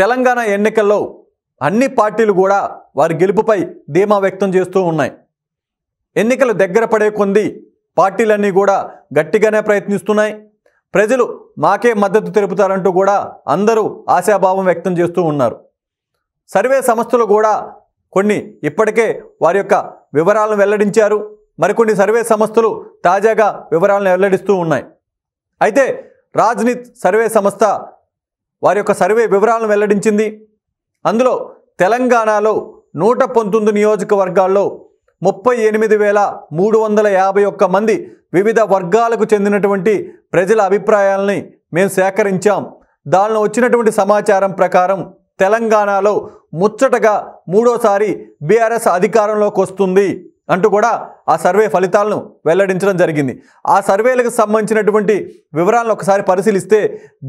తెలంగాణ ఎన్నికల్లో అన్ని పార్టీలు కూడా వారి గెలుపుపై ధీమా వ్యక్తం చేస్తూ ఉన్నాయి। ఎన్నికలు దగ్గర పడే కొంది పార్టీలన్నీ కూడా గట్టిగానే ప్రయత్నిస్తున్నాయి। ప్రజలు మాకే మద్దతు తెలుపుతారంటూ కూడా అందరూ ఆశాభావం వ్యక్తం చేస్తూ ఉన్నారు। సర్వే సంస్థలు కూడా కొన్ని ఇప్పటికే వారి యొక్క వివరాలను వెల్లడించారు। మరికొన్ని సర్వే సంస్థలు తాజాగా వివరాలను వెల్లడిస్తూ ఉన్నాయి। అయితే రాజనీతి సర్వే సంస్థ వారి యొక్క సర్వే వివరాలను వెల్లడించింది। అందులో తెలంగాణలో 119 నియోజకవర్గాల్లో 38,351 మంది వివిధ వర్గాలకు చెందినటువంటి ప్రజల అభిప్రాయాలను మేము సేకరించాం। దానిలో వచ్చినటువంటి సమాచారం ప్రకారం తెలంగాణలో ముచ్చటగా మూడోసారి బీఆర్ఎస్ అధికారంలోకి వస్తుంది అంటూ కూడా ఆ సర్వే ఫలితాలను వెల్లడించడం జరిగింది। ఆ సర్వేలకు సంబంధించినటువంటి వివరాలను ఒకసారి పరిశీలిస్తే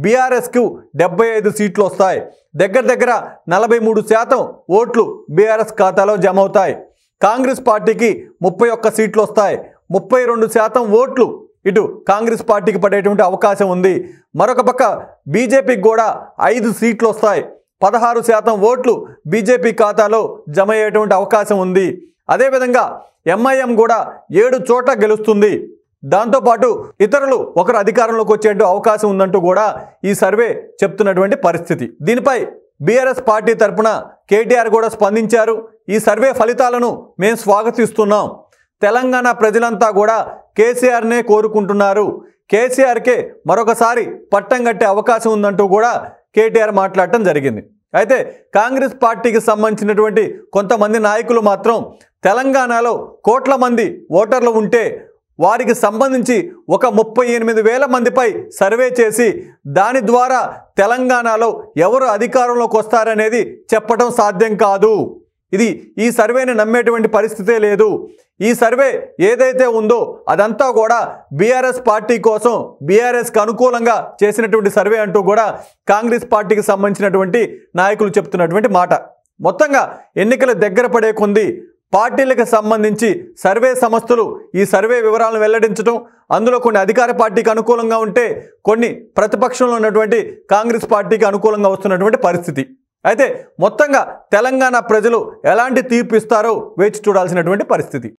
బీఆర్ఎస్కు 75 సీట్లు వస్తాయి। దగ్గర దగ్గర 43% ఓట్లు బీఆర్ఎస్ ఖాతాలో జమ అవుతాయి। కాంగ్రెస్ పార్టీకి 31 సీట్లు వస్తాయి। 32% ఓట్లు ఇటు కాంగ్రెస్ పార్టీకి పడేటువంటి అవకాశం ఉంది। మరొక పక్క బీజేపీకి కూడా 5 సీట్లు వస్తాయి। 16% ఓట్లు బీజేపీ ఖాతాలో జమ అయ్యేటువంటి అవకాశం ఉంది। అదేవిధంగా ఎంఐఎం కూడా 7 చోట గెలుస్తుంది। దాంతోపాటు ఇతరులు ఒకరు అధికారంలోకి వచ్చే అవకాశం ఉందంటూ కూడా ఈ సర్వే చెప్తున్నటువంటి పరిస్థితి। దీనిపై బీఆర్ఎస్ పార్టీ తరఫున కేటీఆర్ కూడా స్పందించారు। ఈ సర్వే ఫలితాలను మేము స్వాగతిస్తున్నాం। తెలంగాణ ప్రజలంతా కూడా కేసీఆర్నే కోరుకుంటున్నారు। కేసీఆర్కే మరొకసారి పట్టం కట్టే అవకాశం ఉందంటూ కూడా కేటీఆర్ మాట్లాడటం జరిగింది। అయితే కాంగ్రెస్ పార్టీకి సంబంధించినటువంటి కొంతమంది నాయకులు మాత్రం తెలంగాణలో కోట్ల మంది ఓటర్లు ఉంటే వారికి సంబంధించి ఒక 38,000 మందిపై సర్వే చేసి దాని ద్వారా తెలంగాణలో ఎవరు అధికారంలోకి వస్తారనేది చెప్పడం సాధ్యం కాదు। ఇది ఈ సర్వేని నమ్మేటువంటి పరిస్థితే లేదు। ఈ సర్వే ఏదైతే ఉందో అదంతా కూడా బీఆర్ఎస్ పార్టీ కోసం బీఆర్ఎస్కి అనుకూలంగా చేసినటువంటి సర్వే అంటూ కూడా కాంగ్రెస్ పార్టీకి సంబంధించినటువంటి నాయకులు చెప్తున్నటువంటి మాట। మొత్తంగా ఎన్నికలు దగ్గర పడే కొంది పార్టీలకు సంబంధించి సర్వే సంస్థలు ఈ సర్వే వివరాలను వెల్లడించడం, అందులో కొన్ని అధికార పార్టీకి అనుకూలంగా ఉంటే కొన్ని ప్రతిపక్షంలో ఉన్నటువంటి కాంగ్రెస్ పార్టీకి అనుకూలంగా వస్తున్నటువంటి పరిస్థితి। అయితే మొత్తంగా తెలంగాణ ప్రజలు ఎలాంటి తీర్పు ఇస్తారో వేచి చూడాల్సినటువంటి పరిస్థితి।